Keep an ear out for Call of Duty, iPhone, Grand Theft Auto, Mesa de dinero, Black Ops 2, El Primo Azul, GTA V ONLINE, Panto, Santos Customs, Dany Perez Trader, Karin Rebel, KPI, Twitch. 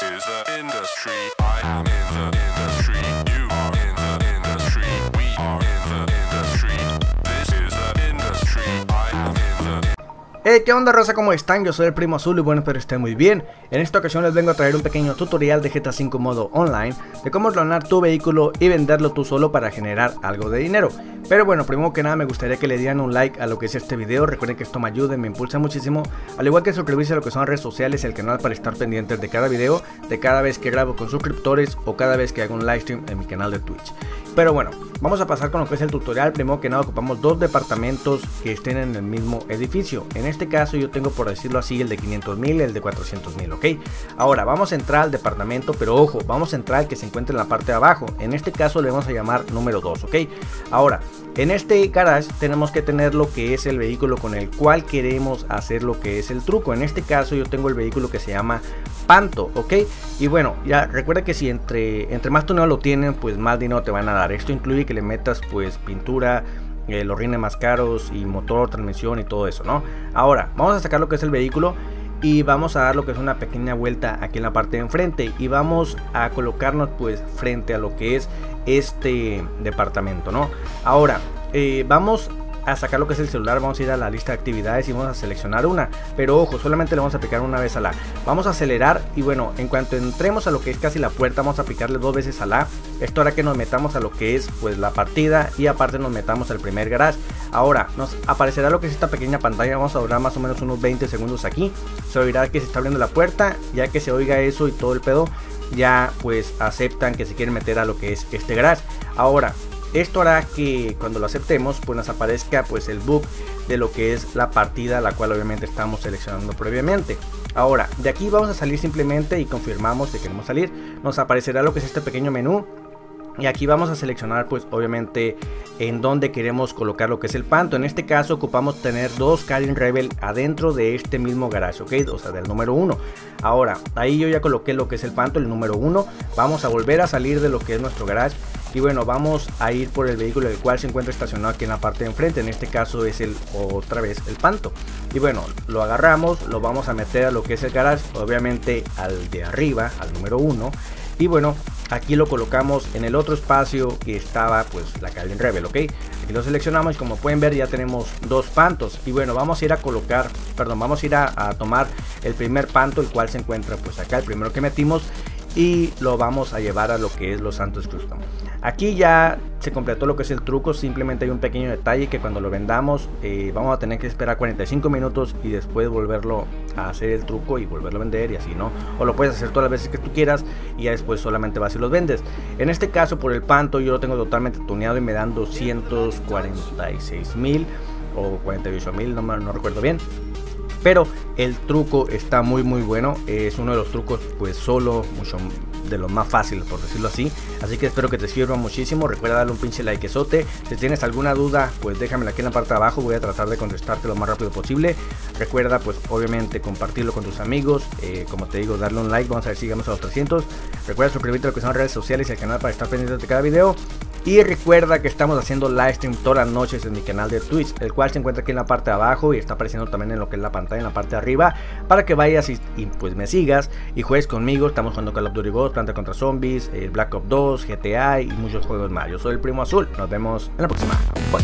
This is the industry. I am in the industry. You are in the industry. We are in the industry. This is the industry. I am in the... Hey, ¿qué onda, raza? ¿Cómo están? Yo soy el Primo Azul y bueno, espero estén muy bien. En esta ocasión les vengo a traer un pequeño tutorial de GTA V modo online, de cómo clonar tu vehículo y venderlo tú solo para generar algo de dinero. Pero bueno, primero que nada me gustaría que le dieran un like a lo que es este video. Recuerden que esto me ayuda y me impulsa muchísimo, al igual que suscribirse a lo que son redes sociales y el canal para estar pendientes de cada video, de cada vez que grabo con suscriptores o cada vez que hago un live stream en mi canal de Twitch. Pero bueno, vamos a pasar con lo que es el tutorial. Primero que nada ocupamos dos departamentos que estén en el mismo edificio. En este caso yo tengo, por decirlo así, el de 500,000 y el de 400,000, ok. Ahora vamos a entrar al departamento, pero ojo, vamos a entrar al que se encuentra en la parte de abajo. En este caso le vamos a llamar número 2, ok. Ahora, en este garage tenemos que tener lo que es el vehículo con el cual queremos hacer lo que es el truco. En este caso yo tengo el vehículo que se llama Panto, ok. Y bueno, ya recuerda que si entre más tuneo lo tienen, pues más dinero te van a dar. Esto incluye que le metas pues pintura, los rines más caros y motor, transmisión y todo eso, ¿no? Ahora, vamos a sacar lo que es el vehículo y vamos a dar lo que es una pequeña vuelta aquí en la parte de enfrente y vamos a colocarnos pues frente a lo que es este departamento, ¿no? Ahora, vamos a sacar lo que es el celular, vamos a ir a la lista de actividades y vamos a seleccionar una, pero ojo, solamente le vamos a aplicar una vez a la, vamos a acelerar y bueno, en cuanto entremos a lo que es casi la puerta vamos a aplicarle dos veces a la. Esto hará que nos metamos a lo que es pues la partida y aparte nos metamos al primer garage. Ahora nos aparecerá lo que es esta pequeña pantalla, vamos a durar más o menos unos 20 segundos aquí, se oirá que se está abriendo la puerta, ya que se oiga eso y todo el pedo, ya pues aceptan que se quieren meter a lo que es este garage. Ahora, esto hará que cuando lo aceptemos pues nos aparezca pues el bug de lo que es la partida, la cual obviamente estamos seleccionando previamente. Ahora, de aquí vamos a salir simplemente y confirmamos que queremos salir. Nos aparecerá lo que es este pequeño menú y aquí vamos a seleccionar pues obviamente en donde queremos colocar lo que es el Panto. En este caso ocupamos tener dos Karin Rebel adentro de este mismo garage, ok, o sea del número 1. Ahora, ahí yo ya coloqué lo que es el Panto, el número 1. Vamos a volver a salir de lo que es nuestro garage. Y bueno, vamos a ir por el vehículo el cual se encuentra estacionado aquí en la parte de enfrente. En este caso es el, otra vez, el Panto. Y bueno, lo agarramos, lo vamos a meter a lo que es el garage, obviamente al de arriba, al número 1. Y bueno, aquí lo colocamos en el otro espacio que estaba pues la Karin Rebel, ok. Aquí lo seleccionamos y como pueden ver ya tenemos dos Pantos. Y bueno, vamos a ir a colocar, perdón, vamos a ir a tomar el primer Panto, el cual se encuentra pues acá, el primero que metimos. Y lo vamos a llevar a lo que es los Santos Customs. Aquí ya se completó lo que es el truco. Simplemente hay un pequeño detalle que cuando lo vendamos vamos a tener que esperar 45 minutos y después volverlo a hacer el truco y volverlo a vender y así, ¿no? O lo puedes hacer todas las veces que tú quieras y ya después solamente vas y los vendes. En este caso por el Panto yo lo tengo totalmente tuneado y me dan 246,000 o 48,000, no recuerdo bien. Pero el truco está muy bueno, es uno de los trucos pues solo, mucho de los más fáciles por decirlo así. Así que espero que te sirva muchísimo, recuerda darle un pinche likezote. Si tienes alguna duda pues déjamela aquí en la parte de abajo, voy a tratar de contestarte lo más rápido posible. Recuerda pues obviamente compartirlo con tus amigos, como te digo darle un like, vamos a ver si llegamos a los 300. Recuerda suscribirte a lo que son redes sociales y al canal para estar pendiente de cada video. Y recuerda que estamos haciendo live stream todas las noches en mi canal de Twitch, el cual se encuentra aquí en la parte de abajo y está apareciendo también en lo que es la pantalla en la parte de arriba, para que vayas y pues me sigas y juegues conmigo. Estamos jugando Call of Duty, Plants vs Zombies, Black Ops 2, GTA y muchos juegos más. Yo soy el Primo Azul, nos vemos en la próxima. Bye.